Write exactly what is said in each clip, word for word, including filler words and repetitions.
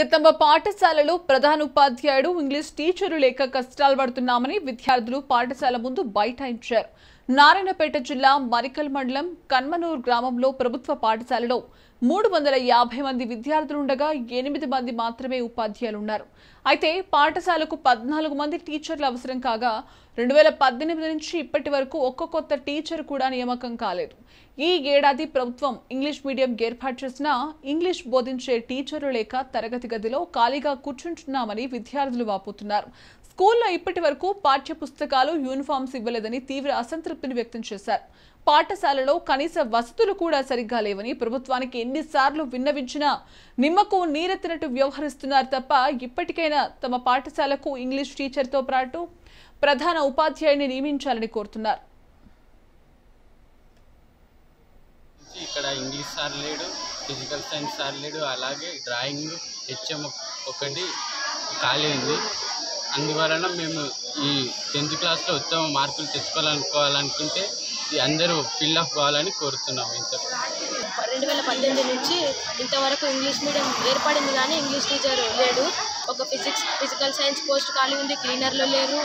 ఇక తమ పాఠశాలలో ప్రధాన ఉపాధ్యాయుడు ఇంగ్లీష్ టీచర్ లేక కష్టాలు పడుతున్నామని విద్యార్థులు పాఠశాల ముందు బైఠాయించారు. నారాయణపేట జిల్లా మరికల్ మండలం కన్మనూర్ గ్రామంలో ప్రభుత్వ పాఠశాలలో మూడు వందల యాభై మంది విద్యార్థులు ఉండగా ఎనిమిది మంది మాత్రమే ఉపాధ్యాయులు ఉన్నారు. అయితే పాఠశాలకు పద్నాలుగు మంది టీచర్లు అవసరం కాగా రెండు వేల పద్దెనిమిది నుంచి ఇప్పటివరకు ఒక్క కొత్త టీచర్ కూడా నియమకం కాలేదు. ఈ ఏడాది ప్రభుత్వం ఇంగ్లీష్ మీడియం ఏర్పాటు చేసినా ఇంగ్లీష్ బోధించే టీచర్లు లేక తరగతి గదిలో ఖాళీగా కూర్చుంటున్నామని విద్యార్థులు వాపోతున్నారు. స్కూల్లో ఇప్పటివరకు పాఠ్యపుస్తకాలు యూనిఫామ్స్ ఇవ్వలేదని తీవ్ర అసంతృప్తిని వ్యక్తం చేశారు. పాఠశాలలో కనీస వసతులు కూడా సరిగ్గా లేవని ప్రభుత్వానికి ఎన్నిసార్లు విన్నవించినా నిమ్మకు నీరెత్తినట్టు వ్యవహరిస్తున్నారు తప్ప ఇప్పటికైనా తమ పాఠశాలకు ఇంగ్లీష్ టీచర్తో పాటు ప్రధాన ఉపాధ్యాయుని నియమించాలని కోరుతున్నారు. ఇక్కడ ఇంగ్లీష్ సార్ లేడు, ఫిజికల్ సైన్స్ సార్ లేడు, అలాగే డ్రాయింగ్ హెచ్ఎం ఒకటి ఖాళీ ఉంది. అందువలన మేము ఈ టెన్త్ క్లాస్లో ఉత్తమ మార్కులు తెచ్చుకోవాలనుకోవాలనుకుంటే అందరూ ఫిల్అప్ కావాలని కోరుతున్నాము. ఇంత రెండు వేల పద్దెనిమిది నుంచి ఇంతవరకు ఇంగ్లీష్ మీడియం ఏర్పడింది కానీ ఇంగ్లీష్ టీచర్ లేడు. ఒక ఫిజిక్స్ ఫిజికల్ సైన్స్ పోస్ట్ ఖాళీ ఉంది, క్లీనర్లు లేరు,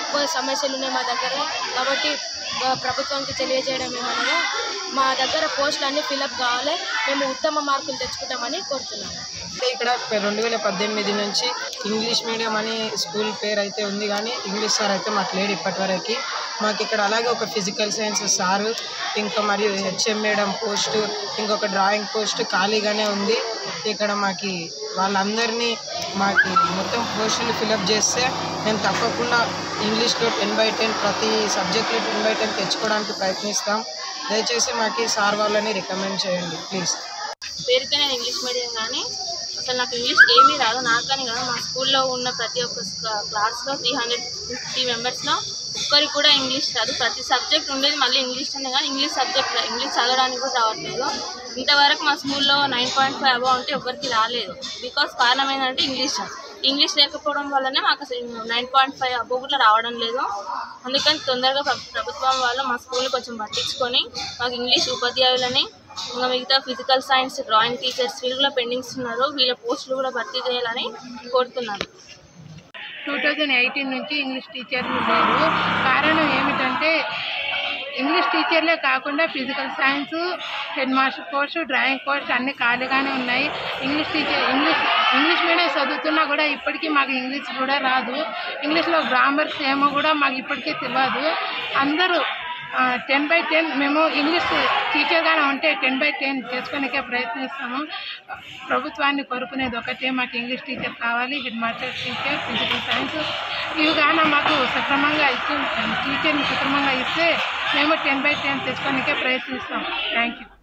ఎక్కువ సమస్యలు ఉన్నాయి మా దగ్గర. కాబట్టి ప్రభుత్వానికి తెలియజేయడం ఏమనగా మా దగ్గర పోస్టులు అన్నీ ఫిల్అప్ కావాలి, మేము ఉత్తమ మార్కులు తెచ్చుకుంటామని కోరుతున్నాము. ఇక్కడ రెండు వేల పద్దెనిమిది నుంచి ఇంగ్లీష్ మీడియం అని స్కూల్ పేరు అయితే ఉంది కానీ ఇంగ్లీష్ సార్ అయితే మాకు లేడు ఇప్పటివరకు. మాకు ఇక్కడ అలాగే ఒక ఫిజికల్ సైన్స్ సారు ఇంకా మరియు హెచ్ఎం మేడం పోస్టు ఇంకొక డ్రాయింగ్ పోస్టు ఖాళీగానే ఉంది. ఇక్కడ మాకు వాళ్ళందరినీ మాకు మొత్తం పోస్టులు ఫిలప్ చేస్తే మేము తప్పకుండా ఇంగ్లీష్లో టెన్ బై టెన్ ప్రతి సబ్జెక్టులో టెన్ బై టెన్ తెచ్చుకోవడానికి ప్రయత్నిస్తాం. దయచేసి మాకు సార్ వాళ్ళని రికమెండ్ చేయండి ప్లీజ్. పేరుకే నేను ఇంగ్లీష్ మీడియం కానీ అసలు నాకు ఇంగ్లీష్ ఏమీ రాదు. నాకని కాదు, మా స్కూల్లో ఉన్న ప్రతి ఒక్క క్లాస్లో త్రీ హండ్రెడ్ ఫిఫ్టీ మెంబర్స్లో ఒక్కరికి కూడా ఇంగ్లీష్ రాదు. ప్రతి సబ్జెక్ట్ ఉండేది మళ్ళీ ఇంగ్లీష్ అనే కానీ ఇంగ్లీష్ సబ్జెక్ట్ ఇంగ్లీష్ చదవడానికి కూడా రావట్లేదు. ఇంతవరకు మా స్కూల్లో నైన్ పాయింట్ ఫైవ్ అబౌవ్ ఉంటే ఎవరికి రాలేదు. బికాస్ కారణం ఏంటంటే ఇంగ్లీష్ ఇంగ్లీష్ లేకపోవడం వల్లనే మాకు నైన్ పాయింట్ ఫైవ్ అబౌవ్ కూడా రావడం లేదు. అందుకని తొందరగా ప్రభుత్వం వాళ్ళు మా స్కూల్ని కొంచెం పట్టించుకొని మాకు ఇంగ్లీష్ ఉపాధ్యాయులని ఇంకా మిగతా ఫిజికల్ సైన్స్ డ్రాయింగ్ టీచర్స్ వీళ్ళు కూడా పెండింగ్స్ ఉన్నారు, వీళ్ళ పోస్టులు కూడా భర్తీ చేయాలని కోరుతున్నాను. టూ థౌజండ్ ఎయిటీన్ నుంచి ఇంగ్లీష్ టీచర్లు లేరు. కారణం ఏమిటంటే ఇంగ్లీష్ టీచర్లే కాకుండా physical science head master course drawing course అన్నీ ఖాళీగానే ఉన్నాయి. English teacher English English medium చదువుతున్నా కూడా ఇప్పటికీ మాకు ఇంగ్లీష్ కూడా రాదు. ఇంగ్లీష్లో గ్రామర్స్ ఏమో కూడా మాకు ఇప్పటికీ తెలియదు. అందరూ టెన్ బై టెన్ మేము ఇంగ్లీష్ టీచర్గానే ఉంటే టెన్ బై టెన్ చేసుకోనికే ప్రయత్నిస్తాము. ప్రభుత్వాన్ని కోరుకునేది ఒకటే, మాకు ఇంగ్లీష్ టీచర్ కావాలి, head master teacher physical science ఇవి కానీ మాకు సక్రమంగా ఇచ్చి టీచర్ని సక్రమంగా ఇస్తే మేము టెన్ బై టెన్ తెచ్చుకోనికే ప్రయత్నిస్తాం. Thank you.